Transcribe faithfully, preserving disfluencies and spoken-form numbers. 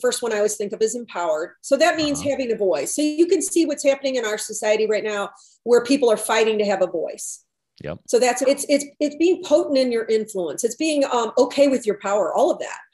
First one I always think of is empowered. So that means uh-huh. having a voice. So you can see what's happening in our society right now where people are fighting to have a voice. Yep. So that's, it's, it's, it's being potent in your influence. It's being um, okay with your power, all of that.